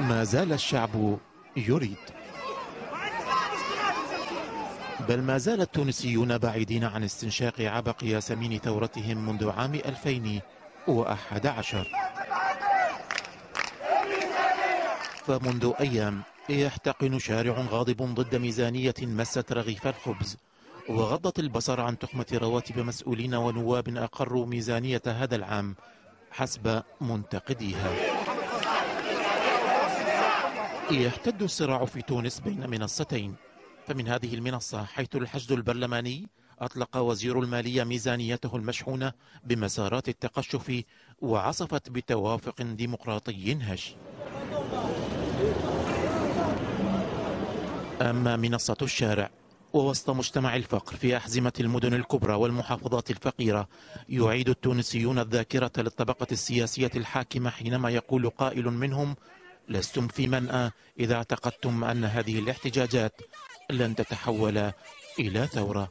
ما زال الشعب يريد، بل ما زال التونسيون بعيدين عن استنشاق عبق ياسمين ثورتهم منذ عام 2011، فمنذ أيام يحتقن شارع غاضب ضد ميزانية مست رغيف الخبز وغضت البصر عن تخمة رواتب مسؤولين ونواب أقروا ميزانية هذا العام حسب منتقديها. يحتد الصراع في تونس بين منصتين، فمن هذه المنصة حيث الحشد البرلماني أطلق وزير المالية ميزانيته المشحونة بمسارات التقشف وعصفت بتوافق ديمقراطي هش. أما منصة الشارع ووسط مجتمع الفقر في أحزمة المدن الكبرى والمحافظات الفقيرة، يعيد التونسيون الذاكرة للطبقة السياسية الحاكمة حينما يقول قائل منهم: لستم في منأى إذا اعتقدتم أن هذه الاحتجاجات لن تتحول إلى ثورة.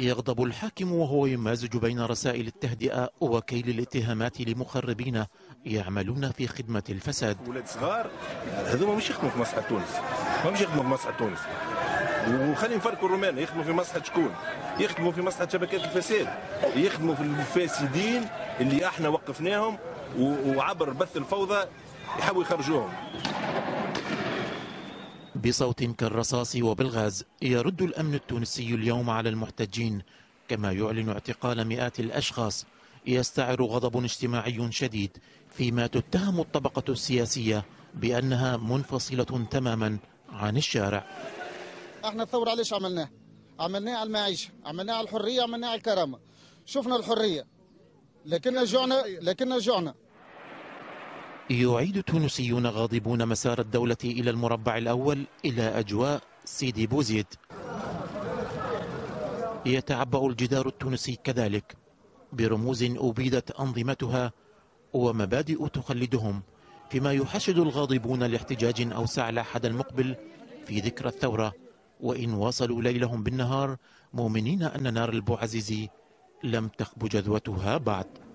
يغضب الحاكم وهو يمازج بين رسائل التهدئة وكيل الاتهامات لمخربين يعملون في خدمة الفساد. ولاد صغار هذوما مش يخدموا في مصلحة تونس، مش يخدموا في مصلحة تونس، وخلينا نفرقوا الرومان، يخدموا في مصلحة شكون؟ يخدموا في مصلحة شبكات الفساد، يخدموا في الفاسدين اللي احنا وقفناهم وعبر بث الفوضى يحاولوا يخرجوهم. بصوت كالرصاص وبالغاز يرد الأمن التونسي اليوم على المحتجين، كما يعلن اعتقال مئات الأشخاص. يستعر غضب اجتماعي شديد فيما تتهم الطبقة السياسية بأنها منفصلة تماما عن الشارع. احنا الثورة علاش عملناها؟ عملناها على المعيشة، عملناها على الحرية، عملناها على الكرامة. شفنا الحرية لكننا جوعنا. يعيد التونسيون غاضبون مسار الدولة إلى المربع الأول، إلى أجواء سيدي بوزيد. يتعبأ الجدار التونسي كذلك برموز أبيدت أنظمتها ومبادئ تخلدهم، فيما يحشد الغاضبون لاحتجاج أوسع الأحد المقبل في ذكرى الثورة، وإن واصلوا ليلهم بالنهار مؤمنين أن نار البوعزيزي لم تخب جذوتها بعد.